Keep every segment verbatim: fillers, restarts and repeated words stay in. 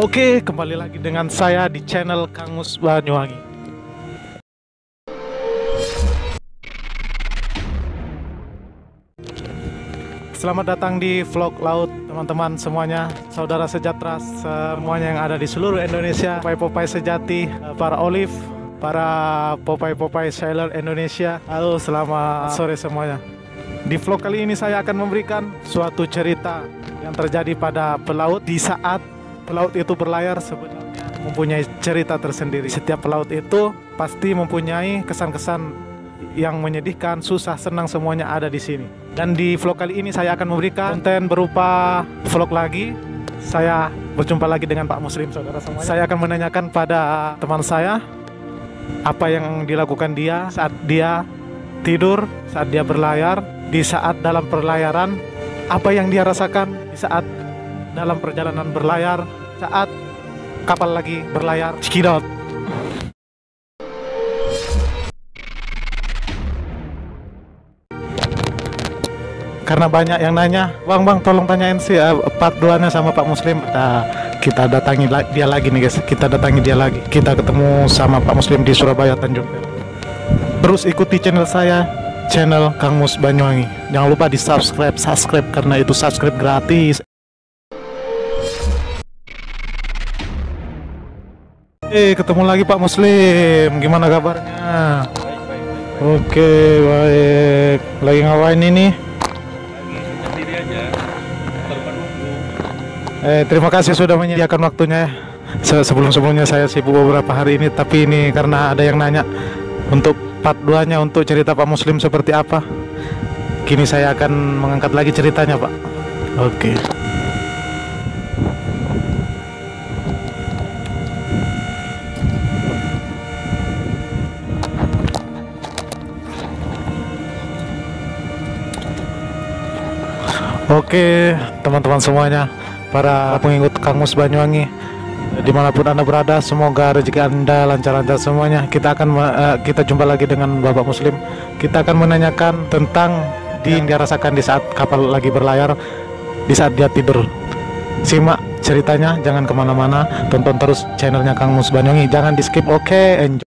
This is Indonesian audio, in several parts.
Oke, kembali lagi dengan saya di channel Kangmus Banyuwangi. Selamat datang di vlog laut teman-teman semuanya, saudara sejahtera semuanya yang ada di seluruh Indonesia, Popeye-Popeye sejati, para olive, para Popeye-Popeye sailor Indonesia. Halo, selamat sore semuanya. Di vlog kali ini saya akan memberikan suatu cerita yang terjadi pada pelaut di saat pelaut itu berlayar. Sebenarnya mempunyai cerita tersendiri. Setiap pelaut itu pasti mempunyai kesan-kesan yang menyedihkan, susah, senang, semuanya ada di sini. Dan di vlog kali ini saya akan memberikan konten berupa vlog lagi. Saya berjumpa lagi dengan Pak Muslim, saudara semuanya. Saya akan menanyakan pada teman saya apa yang dilakukan dia saat dia tidur, saat dia berlayar, di saat dalam perlayaran, apa yang dia rasakan di saat dalam perjalanan berlayar, saat kapal lagi berlayar. Cekidot. Karena banyak yang nanya, bang bang tolong tanyain si uh, part dua-nya sama Pak Muslim. Nah, kita datangi dia lagi nih guys, kita datangi dia lagi. Kita ketemu sama Pak Muslim di Surabaya, Tanjung Priok. Terus ikuti channel saya, channel Kangmus Banyuwangi. Jangan lupa di subscribe, subscribe karena itu subscribe gratis. Eh, hey, ketemu lagi Pak Muslim. Gimana kabarnya? Baik, baik, baik, baik. Oke, baik. Lagi ngawain ini? Lagi sendiri aja. Eh, terima kasih sudah menyediakan waktunya. Sebelum-sebelumnya saya sibuk beberapa hari ini, tapi ini karena ada yang nanya untuk part dua-nya, untuk cerita Pak Muslim seperti apa. Kini saya akan mengangkat lagi ceritanya, Pak. Oke. Oke, teman-teman semuanya, para pengikut Kangmus Banyuwangi, dimanapun Anda berada, semoga rezeki Anda lancar-lancar semuanya. Kita akan uh, kita jumpa lagi dengan Bapak Muslim. Kita akan menanyakan tentang yang dia rasakan di saat kapal lagi berlayar, di saat dia tidur. Simak ceritanya, jangan kemana-mana, tonton terus channelnya Kangmus Banyuwangi, jangan di skip. Oke, okay, enjoy.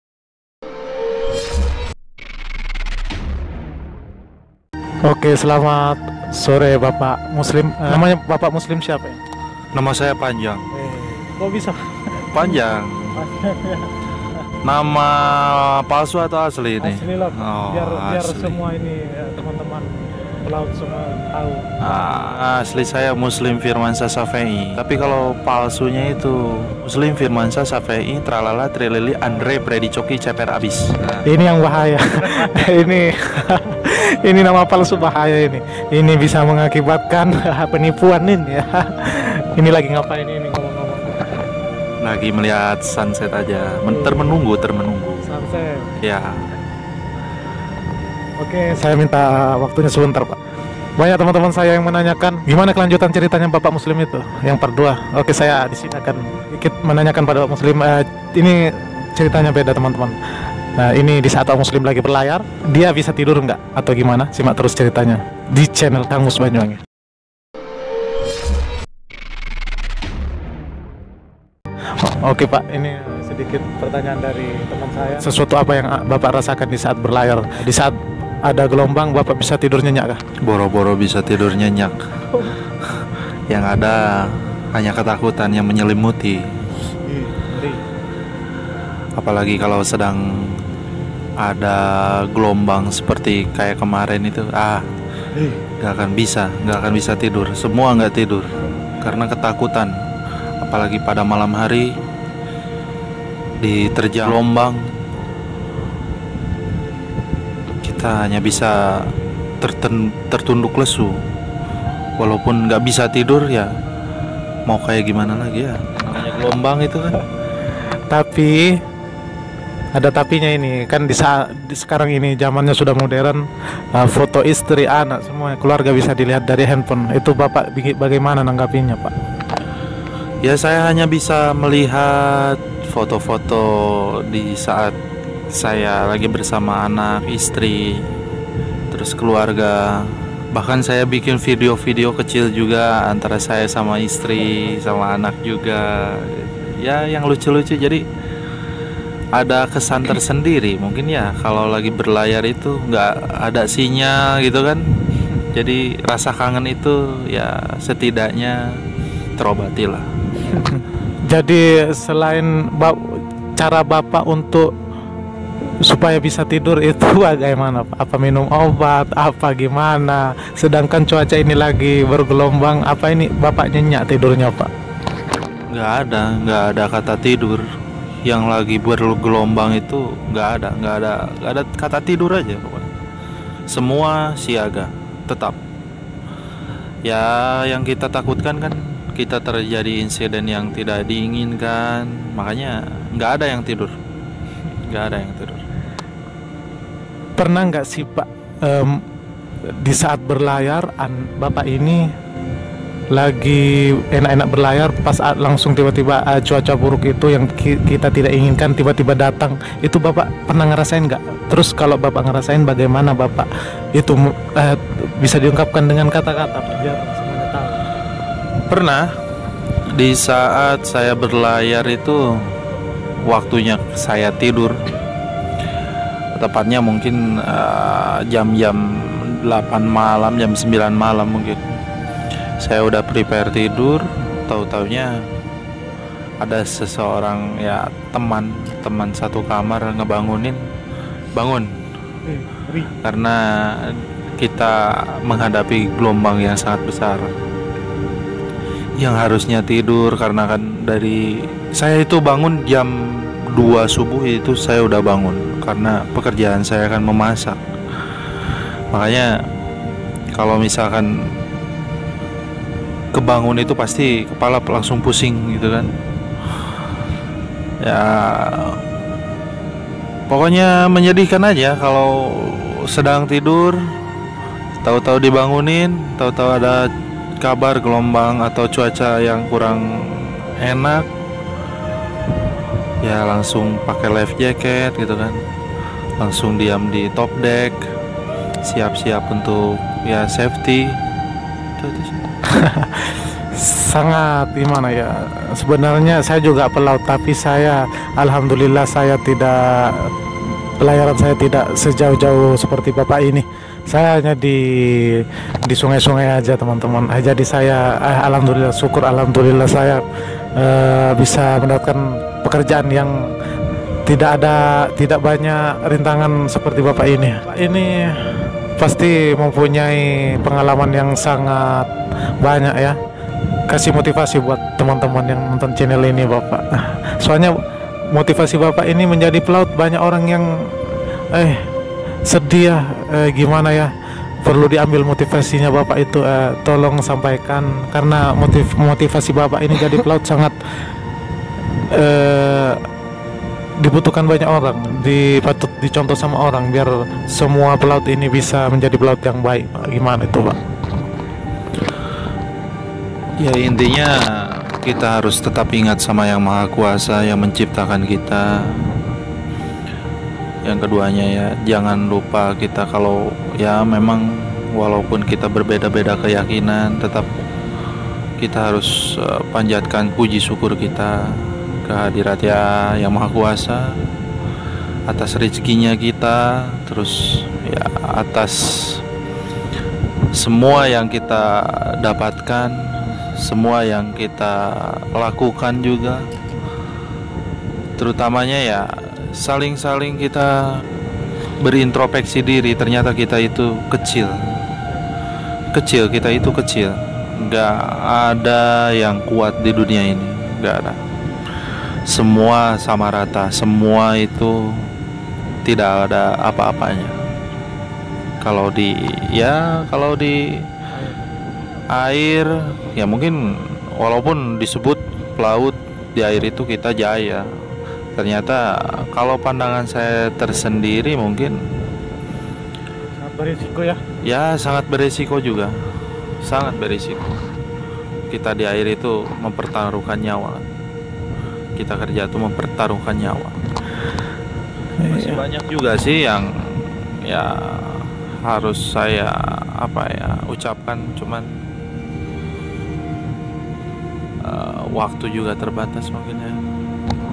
Oke, okay, selamat sore Bapak Muslim. Uh, namanya Bapak Muslim siapa ya? Nama saya panjang. Kok bisa? Panjang. Nama palsu atau asli ini? Asli lah, oh, biar, biar asli. Semua ini teman-teman ya, pelaut semua tahu. Ah, asli saya Muslim Firman Sasafei. Tapi kalau palsunya itu Muslim Firman Sasafei Tralala Trilili Andre Predicoki Ceper Abis. Nah. Ini yang bahaya. Ini ini nama palsu bahaya ini. Ini bisa mengakibatkan penipuan ini ya. Ini lagi ngapain ini? Lagi melihat sunset aja, men termenunggu termenunggu sunset ya. Oke, saya minta waktunya sebentar Pak. Banyak teman-teman saya yang menanyakan gimana kelanjutan ceritanya Bapak Muslim itu yang part dua. Oke, saya di sini akan sedikit menanyakan pada Bapak Muslim. Eh, ini ceritanya beda teman-teman. Nah, ini di saat Bapak Muslim lagi berlayar, dia bisa tidur enggak atau gimana? Simak terus ceritanya di channel Kangmus Banyuwangi. Oke Pak, ini sedikit pertanyaan dari teman saya. Sesuatu apa yang Bapak rasakan di saat berlayar? Di saat ada gelombang, Bapak bisa tidur nyenyak kah? Boro-boro bisa tidur nyenyak. Yang ada hanya ketakutan yang menyelimuti. Apalagi kalau sedang ada gelombang seperti kayak kemarin itu, ah, nggak akan bisa, nggak akan bisa tidur. Semua nggak tidur karena ketakutan. Apalagi pada malam hari, diterjang gelombang, kita hanya bisa tertunduk lesu. Walaupun nggak bisa tidur ya, mau kayak gimana lagi ya, namanya gelombang itu kan. Tapi ada tapinya ini kan, di saat di sekarang ini zamannya sudah modern, uh, foto istri, anak, semua keluarga bisa dilihat dari handphone. Itu Bapak bagaimana nanggapinya Pak? Ya, saya hanya bisa melihat foto-foto di saat saya lagi bersama anak, istri, terus keluarga. Bahkan saya bikin video-video kecil juga antara saya sama istri, sama anak juga. Ya yang lucu-lucu, jadi ada kesan tersendiri mungkin ya kalau lagi berlayar itu nggak ada sinyal gitu kan. Jadi rasa kangen itu ya setidaknya terobati lah. Jadi selain ba cara Bapak untuk supaya bisa tidur itu bagaimana? Apa minum obat? Apa gimana? Sedangkan cuaca ini lagi bergelombang. Apa ini Bapak nyenyak tidurnya, Pak? Nggak ada, nggak ada kata tidur. Yang lagi bergelombang itu nggak ada, nggak ada, nggak ada kata tidur aja pokoknya. Semua siaga, tetap. Ya yang kita takutkan kan kita terjadi insiden yang tidak diinginkan. Makanya nggak ada yang tidur, nggak ada yang tidur. Pernah nggak sih Pak um, di saat berlayar an, Bapak ini lagi enak-enak berlayar, pas langsung tiba-tiba uh, cuaca buruk itu yang ki kita tidak inginkan tiba-tiba datang, itu Bapak pernah ngerasain nggak? Terus kalau Bapak ngerasain, bagaimana Bapak itu uh, bisa diungkapkan dengan kata-kata? Pernah di saat saya berlayar itu waktunya saya tidur, tepatnya mungkin jam-jam uh, delapan malam, jam sembilan malam mungkin. Saya udah prepare tidur, tahu-taunya ada seseorang ya teman, teman satu kamar ngebangunin, bangun. Karena kita menghadapi gelombang yang sangat besar. Yang harusnya tidur karena kan dari saya itu bangun jam dua subuh itu saya udah bangun. Karena pekerjaan saya kan memasak. Makanya kalau misalkan kebangun itu pasti kepala langsung pusing gitu kan. Ya pokoknya menyedihkan aja kalau sedang tidur tahu-tahu dibangunin, tahu-tahu ada kabar gelombang atau cuaca yang kurang enak. Ya langsung pakai life jacket gitu kan, langsung diam di top deck, siap-siap untuk ya safety. Itu, itu. Sangat gimana ya. Sebenarnya saya juga pelaut, tapi saya alhamdulillah saya tidak, pelayaran saya tidak sejauh-jauh seperti Bapak ini. Saya hanya di di sungai-sungai aja teman-teman. Jadi saya eh, alhamdulillah, syukur alhamdulillah saya eh, bisa mendapatkan pekerjaan yang tidak ada, tidak banyak rintangan seperti Bapak ini. Ini pasti mempunyai pengalaman yang sangat banyak ya. Kasih motivasi buat teman-teman yang nonton channel ini Bapak. Soalnya motivasi Bapak ini menjadi pelaut, banyak orang yang eh sedih ya, eh, gimana ya. Perlu diambil motivasinya Bapak itu, eh, tolong sampaikan karena motiv motivasi Bapak ini jadi pelaut sangat Eh, dibutuhkan banyak orang, dipatut dicontoh sama orang biar semua pelaut ini bisa menjadi pelaut yang baik. Gimana itu Pak? Ya intinya kita harus tetap ingat sama Yang Maha Kuasa yang menciptakan kita. Yang keduanya ya jangan lupa kita kalau ya memang walaupun kita berbeda-beda keyakinan, tetap kita harus panjatkan puji syukur kita kehadirat ya Yang Maha Kuasa atas rezekinya kita, terus ya atas semua yang kita dapatkan, semua yang kita lakukan juga, terutamanya ya saling-saling kita berintrospeksi diri. Ternyata kita itu kecil, kecil kita itu kecil, nggak ada yang kuat di dunia ini, nggak ada. Semua sama rata, semua itu tidak ada apa-apanya. Kalau di ya kalau di air ya mungkin walaupun disebut pelaut di air itu kita jaya. Ternyata kalau pandangan saya tersendiri mungkin sangat berisiko ya. Ya sangat berisiko juga, sangat berisiko. Kita di air itu mempertaruhkan nyawa. Kita kerja itu mempertaruhkan nyawa. Masih banyak juga sih yang ya harus saya apa ya ucapkan, cuman uh, waktu juga terbatas mungkin ya.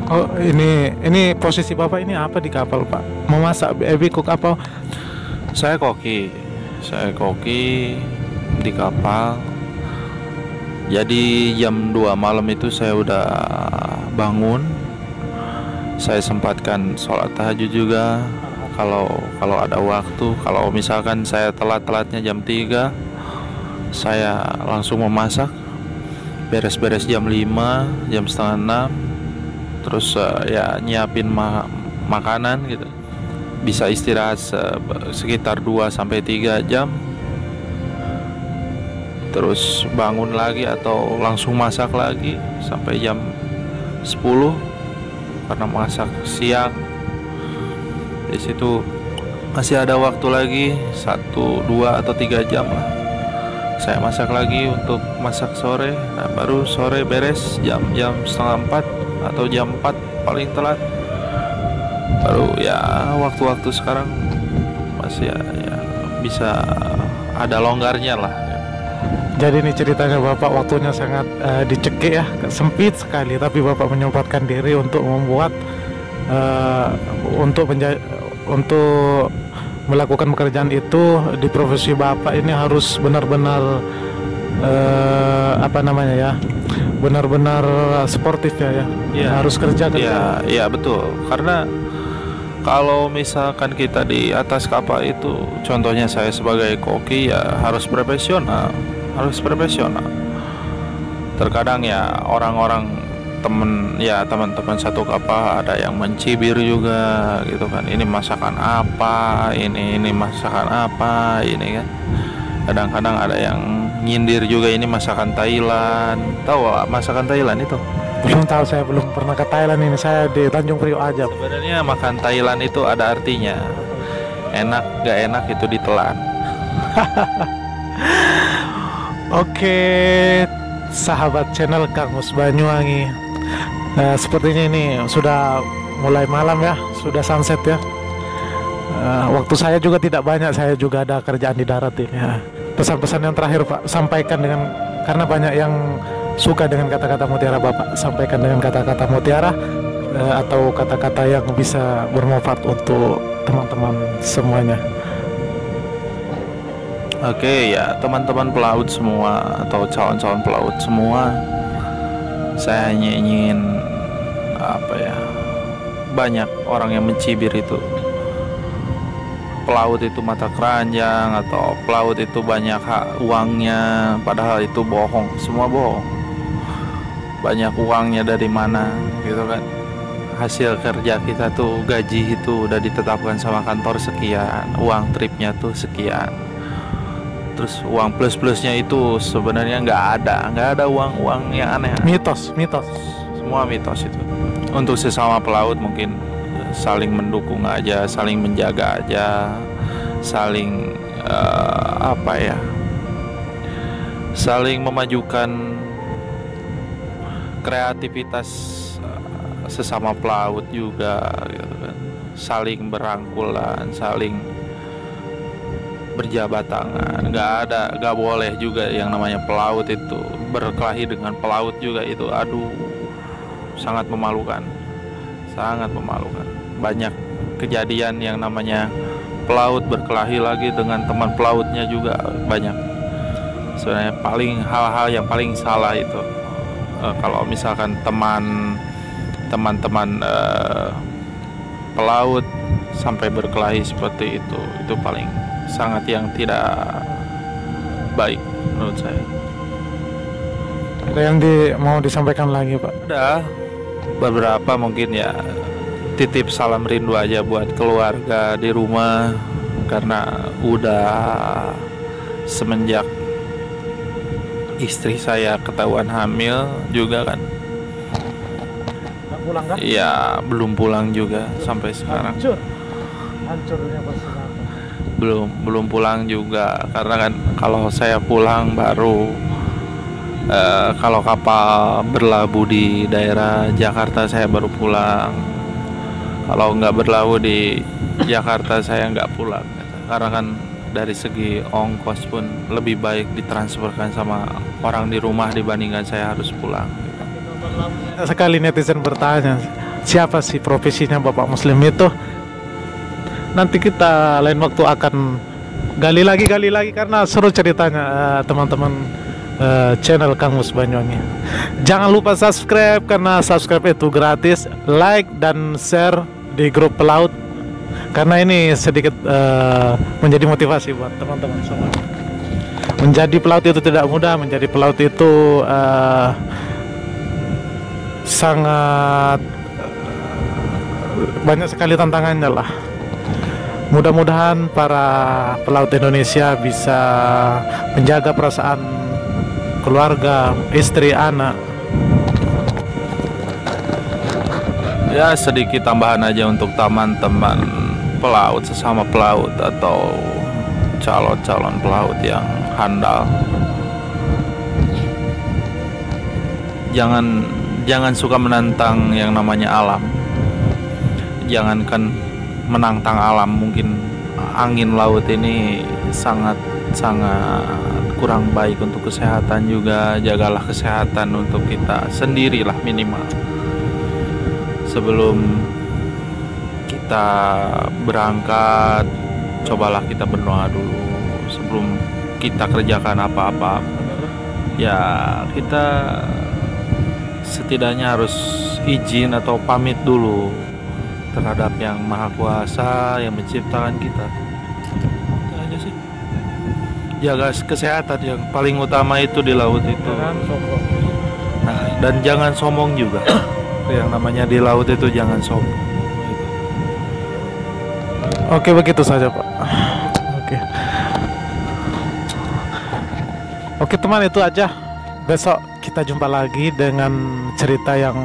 Oh ini ini posisi bapak ini apa di kapal pak? Memasak ebi cook apa? Saya koki, saya koki di kapal. Jadi jam dua malam itu saya udah bangun. Saya sempatkan sholat tahajud juga. Kalau kalau ada waktu, kalau misalkan saya telat-telatnya jam tiga, saya langsung memasak. Beres-beres jam lima, jam setengah enam. Terus uh, ya nyiapin ma makanan gitu. Bisa istirahat se sekitar dua sampai tiga jam. Terus bangun lagi atau langsung masak lagi sampai jam sepuluh karena masak siang. Di situ masih ada waktu lagi satu, dua atau tiga jam lah. Saya masak lagi untuk masak sore. Nah, baru sore beres jam-jam setengah empat atau jam empat paling telat. Baru ya waktu-waktu sekarang masih ya, ya bisa ada longgarnya lah. Jadi ini ceritanya bapak waktunya sangat uh, dicekik ya, sempit sekali, tapi bapak menyempatkan diri untuk membuat uh, untuk menja- untuk melakukan pekerjaan itu. Di profesi bapak ini harus benar-benar uh, apa namanya ya, benar-benar sportif ya, ya ya harus kerja kerja ya, ya betul. Karena kalau misalkan kita di atas kapal itu, contohnya saya sebagai koki ya harus profesional, harus profesional. Terkadang ya orang-orang temen ya teman-teman satu kapal ada yang mencibir juga gitu kan, ini masakan apa, ini ini masakan apa ini kan. Kadang-kadang ada yang nyindir juga, ini masakan Thailand. Tahu masakan Thailand itu? Belum tahu, saya belum pernah ke Thailand ini. Saya di Tanjung Priok aja. Sebenarnya makan Thailand itu ada artinya. Enak gak enak itu ditelan. Oke, sahabat channel Kangmus Banyuwangi. Nah, sepertinya ini sudah mulai malam ya, sudah sunset ya. Uh, waktu saya juga tidak banyak, saya juga ada kerjaan di darat ini ya. Pesan-pesan yang terakhir Pak, sampaikan dengan, karena banyak yang suka dengan kata-kata mutiara Bapak, sampaikan dengan kata-kata mutiara uh, atau kata-kata yang bisa bermanfaat untuk teman-teman semuanya. Oke ya teman-teman pelaut semua atau calon-calon pelaut semua, saya hanya ingin apa ya, banyak orang yang mencibir itu pelaut itu mata keranjang atau pelaut itu banyak hak uangnya, padahal itu bohong, semua bohong. Banyak uangnya dari mana gitu kan. Hasil kerja kita tuh gaji itu udah ditetapkan sama kantor sekian, uang tripnya tuh sekian. Terus uang plus-plusnya itu sebenarnya nggak ada, nggak ada uang-uang yang aneh. Mitos, mitos. Semua mitos itu. Untuk sesama pelaut mungkin saling mendukung aja, saling menjaga aja, saling uh, apa ya, saling memajukan kreativitas uh, sesama pelaut juga gitu kan. Saling berangkulan, saling berjabat tangan. Nggak ada, nggak boleh juga yang namanya pelaut itu berkelahi dengan pelaut juga, itu aduh sangat memalukan, sangat memalukan. Banyak kejadian yang namanya pelaut berkelahi lagi dengan teman pelautnya juga banyak. Sebenarnya paling hal-hal yang paling salah itu e, kalau misalkan teman teman-teman e, pelaut sampai berkelahi seperti itu, itu paling sangat yang tidak baik menurut saya. Ada yang di, mau disampaikan lagi Pak? Udah beberapa mungkin ya. Titip salam rindu aja buat keluarga di rumah, karena udah semenjak istri saya ketahuan hamil juga kan. Nggak pulang kan? Iya, belum pulang juga sampai sekarang. Hancur. Hancurnya bersenang. Belum belum pulang juga, karena kan kalau saya pulang baru uh, kalau kapal berlabuh di daerah Jakarta saya baru pulang. Kalau nggak berlabuh di Jakarta saya nggak pulang, karena kan dari segi ongkos pun lebih baik ditransferkan sama orang di rumah dibandingkan saya harus pulang. Sekali netizen bertanya, siapa sih profesinya Bapak Muslim itu? Nanti kita lain waktu akan gali lagi-gali lagi karena seru ceritanya teman-teman uh, uh, channel Kangmus Banyuwangi. Jangan lupa subscribe karena subscribe itu gratis, like dan share di grup pelaut. Karena ini sedikit uh, menjadi motivasi buat teman-teman semua. Menjadi pelaut itu tidak mudah, menjadi pelaut itu uh, sangat uh, banyak sekali tantangannya lah. Mudah-mudahan para pelaut Indonesia bisa menjaga perasaan keluarga, istri, anak. Ya sedikit tambahan aja untuk teman-teman pelaut, sesama pelaut atau calon-calon pelaut yang handal, jangan jangan suka menantang yang namanya alam. Jangankan menantang alam, mungkin angin laut ini sangat sangat kurang baik untuk kesehatan juga. Jagalah kesehatan untuk kita sendirilah minimal sebelum kita berangkat. Cobalah kita berdoa dulu sebelum kita kerjakan apa-apa. Ya kita setidaknya harus izin atau pamit dulu terhadap yang Maha Kuasa yang menciptakan kita. Jaga kesehatan yang paling utama itu di laut itu. Nah, dan jangan sombong juga. Yang namanya di laut itu jangan sombong. Oke, begitu saja Pak. Oke, oke teman, itu aja. Besok kita jumpa lagi dengan cerita yang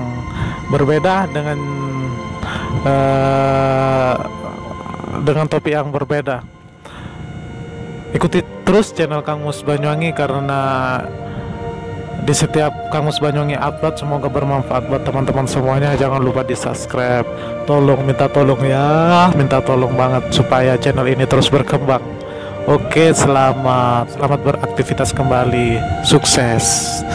berbeda, dengan uh, dengan topik yang berbeda. Ikuti terus channel Kangmus Banyuwangi karena di setiap Kangmus Banyuwangi upload, semoga bermanfaat buat teman-teman semuanya. Jangan lupa di subscribe. Tolong, minta tolong ya, minta tolong banget supaya channel ini terus berkembang. Oke, selamat, selamat beraktivitas kembali. Sukses.